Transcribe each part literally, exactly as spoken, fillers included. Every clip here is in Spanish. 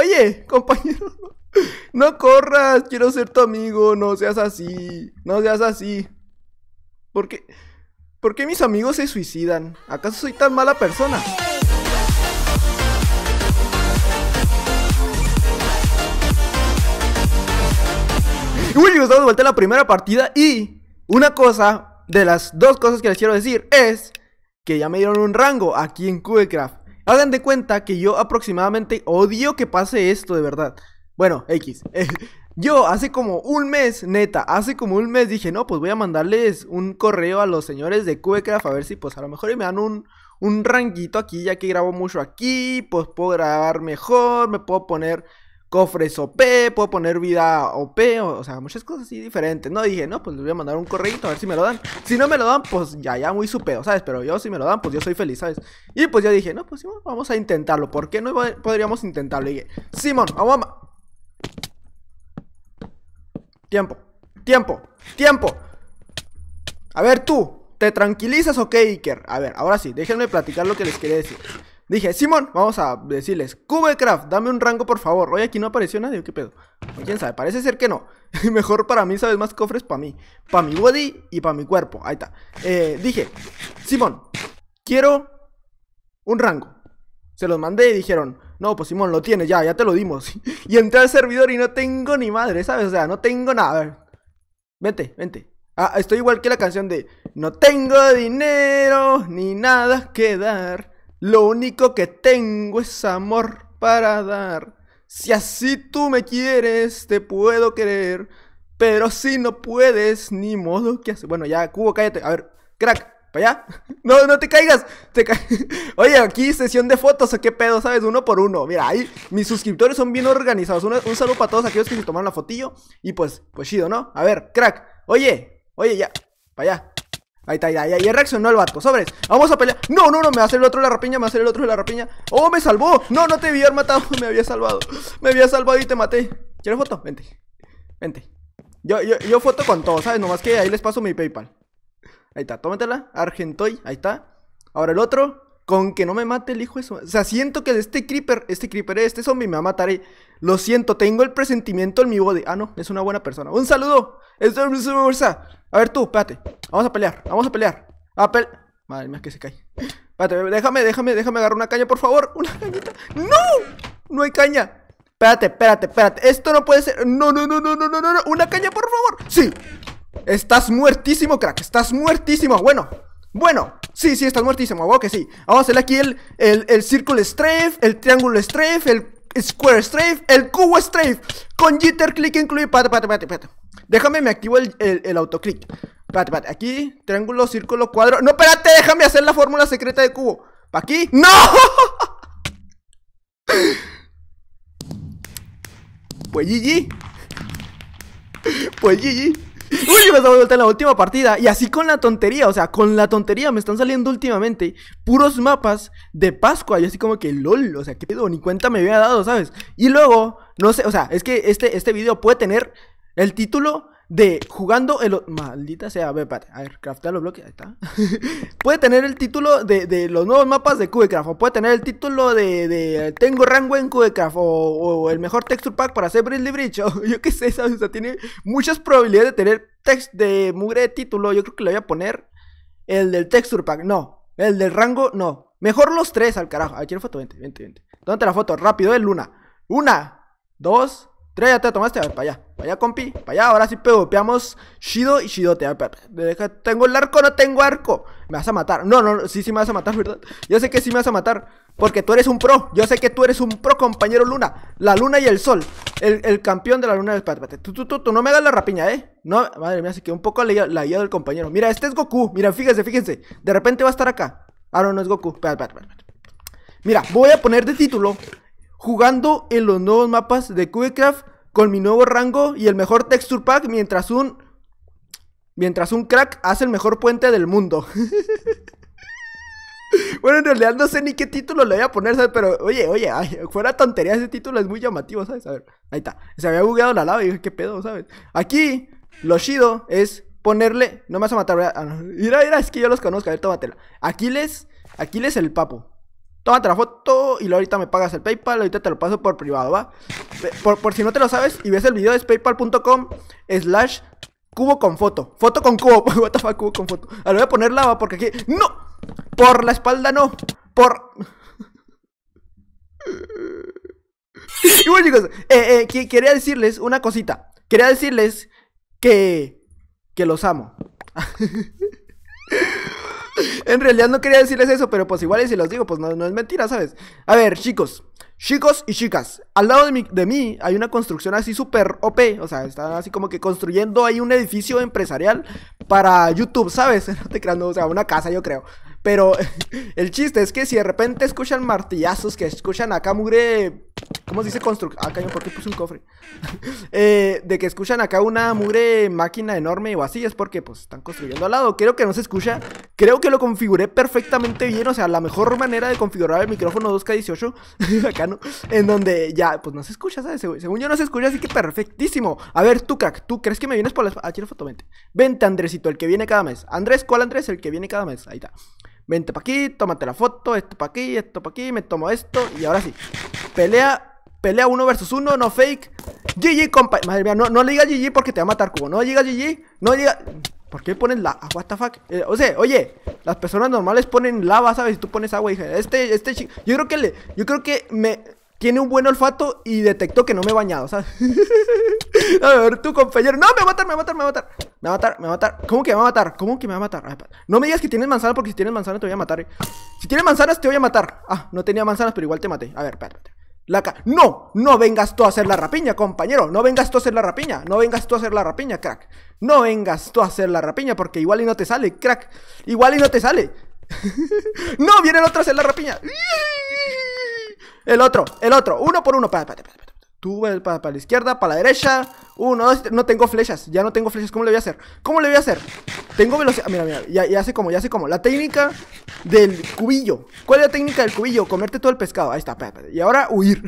Oye, compañero, no corras, quiero ser tu amigo, no seas así, no seas así. ¿Por qué? ¿Por qué mis amigos se suicidan? ¿Acaso soy tan mala persona? Bueno, chicos, estamos de vuelta en la primera partida y una cosa, de las dos cosas que les quiero decir es que ya me dieron un rango aquí en CubeCraft. Hagan de cuenta que yo aproximadamente odio que pase esto, de verdad. Bueno, X. Eh, yo hace como un mes, neta, hace como un mes dije, no, pues voy a mandarles un correo a los señores de CubeCraft a ver si pues a lo mejor me dan un, un ranguito aquí, ya que grabo mucho aquí, pues puedo grabar mejor, me puedo poner cofres O P, puedo poner vida O P, o, o sea, muchas cosas así diferentes, ¿no? Dije, no, pues les voy a mandar un correito a ver si me lo dan. Si no me lo dan, pues ya, ya muy su pedo, ¿sabes? Pero yo, si me lo dan, pues yo soy feliz, ¿sabes? Y pues yo dije, no, pues Simón, vamos a intentarlo. ¿Por qué no podríamos intentarlo? Y dije, Simón, vamos a... Tiempo, tiempo, tiempo. A ver tú, ¿te tranquilizas o qué, Iker? A ver, ahora sí, déjenme platicar lo que les quería decir. Dije, Simón, vamos a decirles, CubeCraft, dame un rango por favor. Oye, aquí no apareció nadie, ¿qué pedo? Oye, quién sabe, parece ser que no. Mejor para mí, ¿sabes? Más cofres para mí, para mi body y para mi cuerpo. Ahí está. eh, Dije, Simón, quiero un rango. Se los mandé y dijeron, no, pues Simón, lo tienes, ya, ya te lo dimos. Y entré al servidor y no tengo ni madre, ¿sabes? O sea, no tengo nada. A ver, vente, vente. Ah, estoy igual que la canción de no tengo dinero ni nada que dar, lo único que tengo es amor para dar. Si así tú me quieres, te puedo querer, pero si no puedes, ni modo que hacer. Bueno, ya, Cubo, cállate. A ver, crack, para allá. No, no te caigas. Te ca... Oye, aquí sesión de fotos, ¿o qué pedo? ¿Sabes? Uno por uno. Mira, ahí mis suscriptores son bien organizados. Una, un saludo para todos aquellos que se tomaron la fotillo. Y pues, pues chido, ¿no? A ver, crack. Oye, oye, ya, para allá. Ahí está, ya, ya, ya reaccionó el vato, sobres. Vamos a pelear, no, no, no, me va a hacer el otro la rapiña. Me va a hacer el otro la rapiña, oh, me salvó. No, no te había matado, me había salvado. Me había salvado y te maté, ¿quieres foto? Vente, vente, yo, yo, yo foto con todo, ¿sabes? Nomás que ahí les paso mi PayPal. Ahí está, tómatela, Argentoy, ahí está. Ahora el otro, con que no me mate el hijo eso. O sea, siento que este creeper, este creeper, este zombie me va a matar, eh. Lo siento, tengo el presentimiento en mi body. Ah, no, es una buena persona, un saludo. Esto es una fuerza. A ver tú, espérate. Vamos a pelear, vamos a pelear. A pe... Madre mía, que se cae. Espérate, déjame, déjame, déjame agarrar una caña, por favor. Una cañita. ¡No! No hay caña. Espérate, espérate, espérate. Esto no puede ser. No, no, no, no, no, no, no. Una caña, por favor. Sí. Estás muertísimo, crack. Estás muertísimo. Bueno, bueno. Sí, sí, estás muertísimo. Wow, que sí. Vamos a hacer aquí el, el, el círculo strafe, el triángulo strafe, el square strafe, el cubo strafe. Con jitter click incluye. Espérate, espérate, espérate. Déjame, me activo el, el, el autoclick. Espérate, espérate, aquí, triángulo, círculo, cuadro. No, espérate, déjame hacer la fórmula secreta de cubo. ¿Para aquí? ¡No! Pues G G. Pues G G. Uy, me he dado vuelta en la última partida. Y así con la tontería, o sea, con la tontería me están saliendo últimamente puros mapas de Pascua. Yo así como que lol, o sea, qué pedo, ni cuenta me había dado, ¿sabes? Y luego, no sé, o sea, es que este, este video puede tener el título de jugando el... Maldita sea, a ver, espérate, a ver, craftear los bloques, ahí está. Puede tener el título de, de los nuevos mapas de CubeCraft, o puede tener el título de, de tengo rango en CubeCraft, o, o el mejor texture pack para hacer Bridley Bridge, o yo qué sé, ¿sabes? O sea, tiene muchas probabilidades de tener text de mugre de título. Yo creo que le voy a poner el del texture pack, no, el del rango, no. Mejor los tres al carajo. A ver, quiero foto, vente, vente, vente. Tómate la foto, rápido, el luna. Una, dos... Ya te tomaste, a ver, para allá, para allá, compi, para allá. Ahora sí pegopeamos chido y chidote. A ver, deja, tengo el arco, no tengo arco. Me vas a matar, no, no, sí, sí me vas a matar, ¿verdad? Yo sé que sí me vas a matar, porque tú eres un pro. Yo sé que tú eres un pro, compañero luna. La luna y el sol, el, el campeón de la luna. Espérate, espérate, tú, tú, tú, tú, no me hagas la rapiña, ¿eh? No, madre mía, se quedó un poco la guía del compañero. Mira, este es Goku, mira, fíjense, fíjense. De repente va a estar acá, ah, no, no es Goku. Espérate, espérate, espérate. Mira, voy a poner de título jugando en los nuevos mapas de CubeCraft con mi nuevo rango y el mejor texture pack mientras un... Mientras un crack hace el mejor puente del mundo. Bueno, en realidad no sé ni qué título le voy a poner, ¿sabes? Pero, oye, oye, ay, fuera tontería, ese título es muy llamativo, ¿sabes? A ver, ahí está. Se había bugueado la lava y dije, qué pedo, ¿sabes? Aquí, lo chido es ponerle... No me vas a matar, ¿verdad? Ah, no. Mira, mira, es que yo los conozco. A ver, tómatela. Aquiles, Aquiles el Papo. tómate la foto y luego ahorita me pagas el PayPal, ahorita te lo paso por privado, ¿va? Por, por si no te lo sabes y ves el video, es paypal punto com slash cubo con foto. Foto con cubo, what the fuck, cubo con foto. Ahora voy a poner lava porque aquí... ¡No! Por la espalda no, por... Y bueno, chicos, eh, eh, que, quería decirles una cosita. Quería decirles que... que los amo. En realidad no quería decirles eso, pero pues igual y si los digo, pues no, no es mentira, ¿sabes? A ver, chicos, chicos y chicas, al lado de, mi, de mí hay una construcción así súper O P. O sea, están así como que construyendo ahí un edificio empresarial para YouTube, ¿sabes? No te creas, no, o sea, una casa yo creo. Pero el chiste es que si de repente escuchan martillazos, que escuchan acá mugre... ¿Cómo se dice construcción? Acá yo, ¿por qué puse un cofre? eh, de que escuchan acá una mugre máquina enorme o así, es porque pues están construyendo al lado. Creo que no se escucha, creo que lo configuré perfectamente bien, o sea, la mejor manera de configurar el micrófono dos K dieciocho, acá no, en donde ya, pues no se escucha, ¿sabes? Según yo no se escucha, así que perfectísimo. A ver, tú, crack, ¿tú crees que me vienes por la... Ah, quiero foto, vente. Vente, Andresito, el que viene cada mes. Andrés, ¿cuál Andrés? El que viene cada mes, ahí está. Vente pa' aquí, tómate la foto, esto pa' aquí, esto pa' aquí, me tomo esto y ahora sí. Pelea, pelea uno versus uno, no fake. G G, compa. Madre mía, no, no le digas G G porque te va a matar, cubo. No digas G G, no digas... ¿Por qué ponen la... what the fuck? Eh, o sea, oye, las personas normales ponen lava, ¿sabes? Y tú pones agua, hija. Este, este chico... Yo creo que le... Yo creo que me... Tiene un buen olfato y detectó que no me he bañado, ¿sabes? A ver, tu compañero. No, me va a matar, me va a matar, me va a matar. Me va a matar, me va a matar. ¿Cómo que me va a matar? ¿Cómo que me va a matar? Ay, no me digas que tienes manzana, porque si tienes manzana te voy a matar, eh. Si tienes manzanas te voy a matar. Ah, no tenía manzanas, pero igual te maté. A ver, espérate. La ca... No, no vengas tú a hacer la rapiña, compañero. No vengas tú a hacer la rapiña. No vengas tú a hacer la rapiña, crack. No vengas tú a hacer la rapiña, porque igual y no te sale, crack. Igual y no te sale. No, viene el otro a hacer la rapiña. El otro, el otro, uno por uno. Para, para, para, para. Tú para, para, para la izquierda, para la derecha. Uno, dos, tres. No tengo flechas, ya no tengo flechas. ¿Cómo le voy a hacer? ¿Cómo le voy a hacer? Tengo velocidad. Mira, mira, ya, ya sé cómo, ya sé cómo. La técnica del cubillo. ¿Cuál es la técnica del cubillo? Comerte todo el pescado. Ahí está, para, para. Y ahora huir.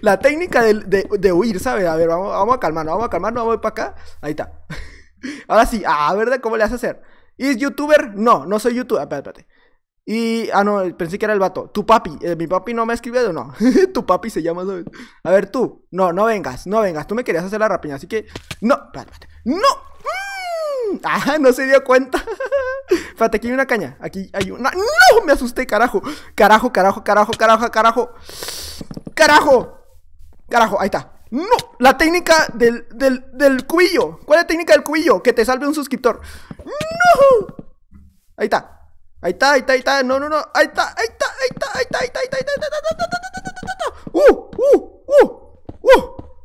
La técnica de, de, de huir, ¿sabes? A ver, vamos, vamos a calmarnos, vamos a calmarnos, vamos a ir para acá. Ahí está. Ahora sí, ah, ¿verdad? ¿Cómo le vas a hacer? ¿Es youtuber? No, no soy youtuber. Espérate, espérate. Y... ah, no, pensé que era el vato. Tu papi, eh, mi papi no me ha escribido, no. Tu papi se llama, ¿sabes? A ver, tú. No, no vengas, no vengas. Tú me querías hacer la rapiña, así que... No, espérate, espérate. ¡No! ¡Mmm! ¡Ah, no se dio cuenta! Espérate, aquí hay una caña. Aquí hay una... ¡No! Me asusté, carajo. Carajo, carajo, carajo, carajo, carajo. ¡Carajo! Carajo, ahí está. ¡No! La técnica del, del, del cubillo. ¿Cuál es la técnica del cubillo? Que te salve un suscriptor. ¡No! Ahí está. Ahí está, ahí está, ahí está, no, no, no, ahí está, ahí está, ahí está, ahí está, ahí está, ahí está, ahí está, ahí está,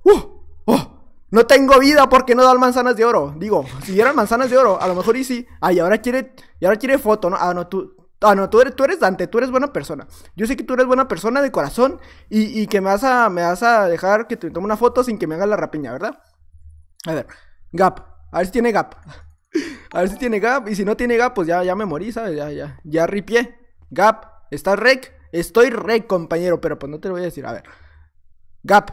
ahí está, no tengo vida porque no dan manzanas de oro. Digo, si dieran manzanas de oro, a lo mejor y sí. Ay, ahora quiere, y ahora quiere foto, ¿no? Ah, no, tú, ah, no, tú eres, tú eres Dante, tú eres buena persona. Yo sé que tú eres buena persona de corazón y, y que me vas a, me vas a dejar que te tome una foto sin que me hagas la rapiña, ¿verdad? A ver, gap, a ver si tiene gap. A ver si tiene gap, y si no tiene gap, pues ya, ya me morí, ¿sabes? Ya, ya, ya ripié. Gap, ¿estás rec? Estoy rec, compañero, pero pues no te lo voy a decir. A ver, gap,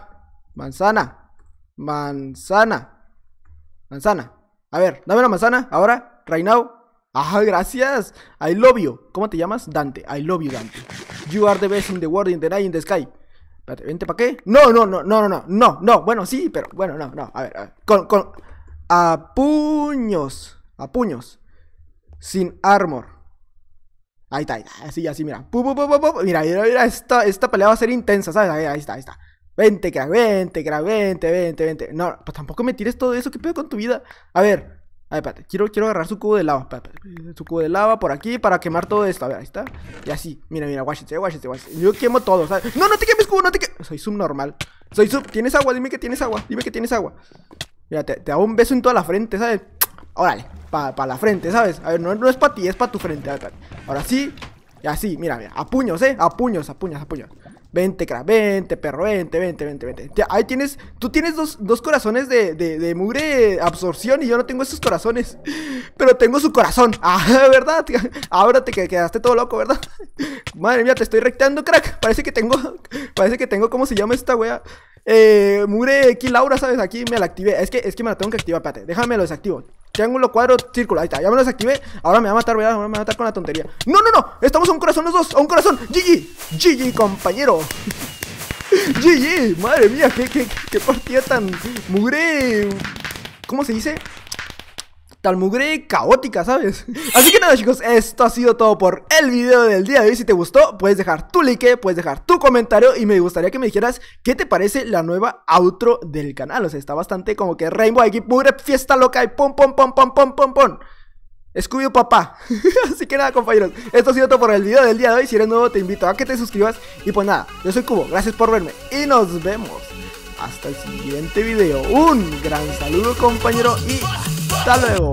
manzana, manzana, manzana. A ver, dame la manzana, ahora, right now. Ajá, gracias, I love you. ¿Cómo te llamas? Dante, I love you, Dante. You are the best in the world, in the night, in the sky. Espérate, ¿vente para qué? No, no, no, no, no, no, no, bueno, sí, pero, bueno, no, no, a ver, a ver, con, con, a puños. A puños. Sin armor. Ahí está, ahí está. Así, así, mira. Pu, pu, pu, pu, pu. Mira, mira, mira. Esta, esta pelea va a ser intensa, ¿sabes? Ahí, ahí está, ahí está. Vente, crack, vente, crack, vente, vente, vente. No, pues tampoco me tires todo eso. ¿Qué pedo con tu vida? A ver. A ver, espérate. Quiero, quiero agarrar su cubo de lava. Espérate, espérate. Su cubo de lava por aquí para quemar todo esto. A ver, ahí está. Y así. Mira, mira. Guáchate, guáchate, guáchate. Yo quemo todo, ¿sabes? No, no te quemes, cubo, no te quemes. Soy subnormal. Soy sub. ¿Tienes agua? Dime que tienes agua. Dime que tienes agua. Mira, te, te hago un beso en toda la frente, ¿sabes? Órale, para pa la frente, ¿sabes? A ver, no, no es para ti, es para tu frente. A ver, a ver. Ahora sí, y así, mira, mira. A puños, ¿eh? A puños, a puños, a puños. Vente, crack, vente, perro, vente, vente, vente, vente. Ahí tienes, tú tienes dos, dos corazones de, de, de mugre absorción y yo no tengo esos corazones. Pero tengo su corazón. Ah, ¿verdad? Ahora te quedaste todo loco, ¿verdad? Madre mía, te estoy recteando, crack. Parece que tengo, parece que tengo, ¿cómo se llama esta wea? Eh, mugre, aquí Laura, ¿sabes? Aquí me la activé. Es que, es que me la tengo que activar, espérate. Déjame lo desactivo. Triángulo, cuadro, círculo. Ahí está, ya me lo desactivé. Ahora me va a matar, ¿verdad? Ahora me va a matar con la tontería. No, no, no. Estamos a un corazón los dos. A un corazón. G G. G G, compañero. G G. Madre mía, qué, qué, qué partida tan mugre. ¿Cómo se dice? Tal mugre caótica, ¿sabes? Así que nada, chicos, esto ha sido todo por el video del día de hoy. Si te gustó, puedes dejar tu like, puedes dejar tu comentario, y me gustaría que me dijeras qué te parece la nueva outro del canal. O sea, está bastante como que Rainbow aquí, mugre, fiesta loca y pom, pom, pom, pom, pom, pom, pom. Scooby papá. Así que nada, compañeros, esto ha sido todo por el video del día de hoy. Si eres nuevo, te invito a que te suscribas. Y pues nada, yo soy Cubo, gracias por verme y nos vemos hasta el siguiente video. Un gran saludo, compañero, y hasta luego.